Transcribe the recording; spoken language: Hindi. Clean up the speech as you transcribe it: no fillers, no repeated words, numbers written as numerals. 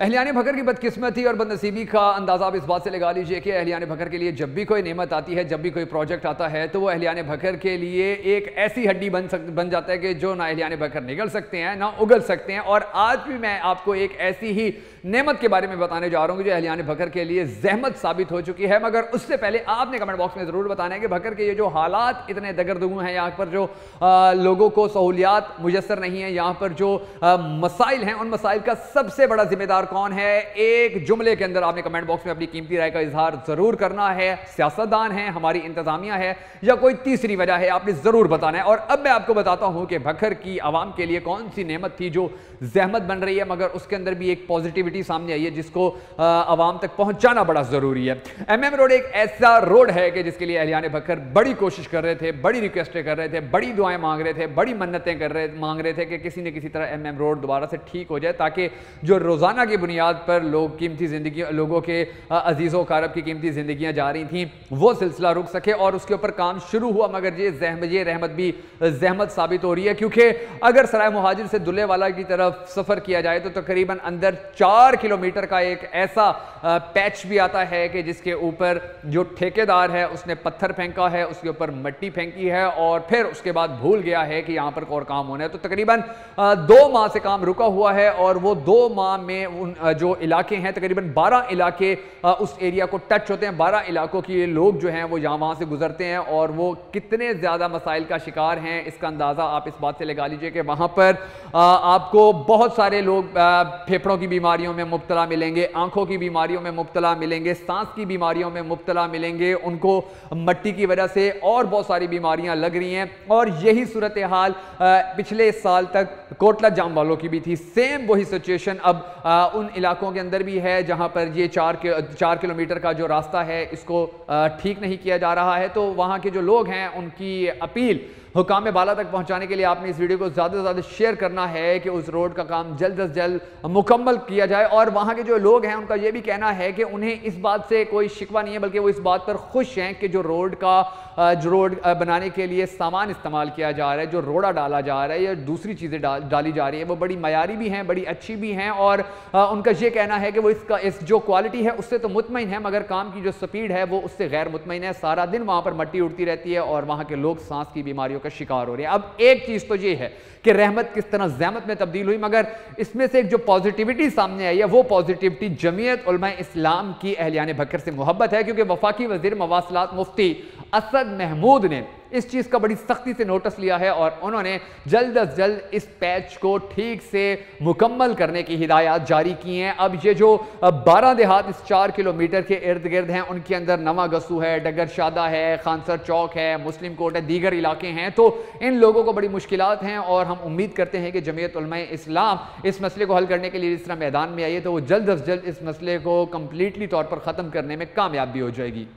अहलियान भकर की बदकिस्मती और बदनसीबी का अंदाज़ा आप इस बात से लगा लीजिए कि अहलियान भकर के लिए जब भी कोई नेमत आती है, जब भी कोई प्रोजेक्ट आता है, तो वो अहलियान भकर के लिए एक ऐसी हड्डी बन जाता है कि जो ना अहलियान भकर निगल सकते हैं ना उगल सकते हैं। और आज भी मैं आपको एक ऐसी ही नेमत के बारे में बताने जा रहा हूँ जो अहलियान भकर के लिए जहमत साबित हो चुकी है। मगर उससे पहले आपने कमेंट बॉक्स में ज़रूर बताना है कि भकर के ये जो हालात इतने दगरदगू हैं, यहाँ पर जो लोगों को सहूलियात मुयसर नहीं है, यहाँ पर जो मसाइल हैं, उन मसाइल का सबसे बड़ा जिम्मेदार कौन है? एक जुमले के अंदर आपने कमेंट बॉक्स में अपनी कीमती राय का इजहार जरूर करना है। सियासतदान है, हमारी इंतजामिया है, या कोई तीसरी वजह है, आपने जरूर बताना है। और अब मैं आपको बताता हूं कि भकर की आवाम के लिए कौन सी नेमत थी जो जहमत बन रही है, मगर उसके अंदर भी एक पॉजिटिविटी सामने आई है जिसको आवाम तक पहुंचाना बड़ा जरूरी है। MM रोड एक ऐसा रोड है कि जिसके लिए अहलियान भकर बड़ी कोशिश कर रहे थे, बड़ी रिक्वेस्टें कर रहे थे, बड़ी दुआएं मांग रहे थे, बड़ी मन्नतें मांग रहे थे कि किसी न किसी तरह MM रोड दोबारा से ठीक हो जाए ताकि जो रोजाना बुनियाद पर लोग कीमती जिंदगी, लोगों के अजीज़ों कारब की कीमती जिंदगियां जा रही थीं, वो सिलसिला रुक सके। और उसके ऊपर काम शुरू हुआ, मगर ये रहमत भी जहमत साबित हो रही है, क्योंकि अगर सराय मुहाजिर से दुल्ले वाला की तरफ सफर किया जाए तो तकरीबन अंदर 4 किलोमीटर का एक ऐसा पैच भी आता है कि जिसके ऊपर जो ठेकेदार है उसने पत्थर फेंका है, उसके ऊपर मट्टी फेंकी है और फिर उसके बाद भूल गया है कि यहां पर और काम होना है। तो तकरीबन 2 माह से काम रुका हुआ है और वो 2 माह में जो इलाके हैं, तकरीबन 12 इलाके उस एरिया को टच होते हैं। 12 इलाकों के लोग जो हैं वो यहाँ वहाँ से गुजरते हैं और वो कितने ज़्यादा मसाइल का शिकार हैं, इसका अंदाज़ा आप इस बात से लगा लीजिए कि वहाँ पर आपको बहुत सारे लोग फेफड़ों की बीमारियों में मुब्तला मिलेंगे, आँखों की बीमारियों में मुब्तला मिलेंगे, सांस की बीमारियों में मुब्तला मिलेंगे, उनको मिट्टी की वजह से और बहुत सारी बीमारियाँ लग रही हैं। और यही सूरत हाल पिछले साल तक कोटला जाम वालों की भी थी। सेम वही सिचुएशन अब उन इलाकों के अंदर भी है जहां पर ये 4 किलोमीटर का जो रास्ता है इसको ठीक नहीं किया जा रहा है। तो वहां के जो लोग हैं उनकी अपील हुकाम बाला तक पहुंचाने के लिए आपने इस वीडियो को ज़्यादा से ज़्यादा शेयर करना है कि उस रोड का काम जल्द से जल्द मुकम्मल किया जाए। और वहाँ के जो लोग हैं उनका ये भी कहना है कि उन्हें इस बात से कोई शिकवा नहीं है, बल्कि वो इस बात पर खुश हैं कि जो रोड बनाने के लिए सामान इस्तेमाल किया जा रहा है, जो रोड़ा डाला जा रहा है या दूसरी चीज़ें डाली जा रही है, वो बड़ी मयारी भी हैं, बड़ी अच्छी भी हैं। और उनका ये कहना है कि वो इसका जो क्वालिटी है उससे तो मुतमईन है, मगर काम की जो स्पीड है वो उससे गैर मुतमईन है। सारा दिन वहाँ पर मिट्टी उड़ती रहती है और वहाँ के लोग सांस की बीमारियों का शिकार हो रहे हैं। अब एक चीज तो ये है कि रहमत किस तरह ज़हमत में तब्दील हुई, मगर इसमें से एक जो पॉजिटिविटी सामने आई है वो पॉजिटिविटी जमीयत उलमा इस्लाम की अहलियान भकर से मोहब्बत है, क्योंकि वफाकी वज़ीर मवासलात मुफ्ती असद महमूद ने इस चीज़ का बड़ी सख्ती से नोटिस लिया है और उन्होंने जल्द अज जल्द इस पैच को ठीक से मुकम्मल करने की हिदायत जारी की हैं। अब ये जो 12 देहात इस 4 किलोमीटर के इर्द गिर्द हैं, उनके अंदर नवा गस्सू है, डगर शादा है, खानसर चौक है, मुस्लिम कोर्ट है, दीगर इलाके हैं, तो इन लोगों को बड़ी मुश्किलात हैं। और हम उम्मीद करते हैं कि जमीयत उलमा इस्लाम इस मसले को हल करने के लिए इस तरह मैदान में आई है तो वो जल्द अज जल्द इस मसले को कम्प्लीटली तौर पर ख़त्म करने में कामयाब भी हो जाएगी।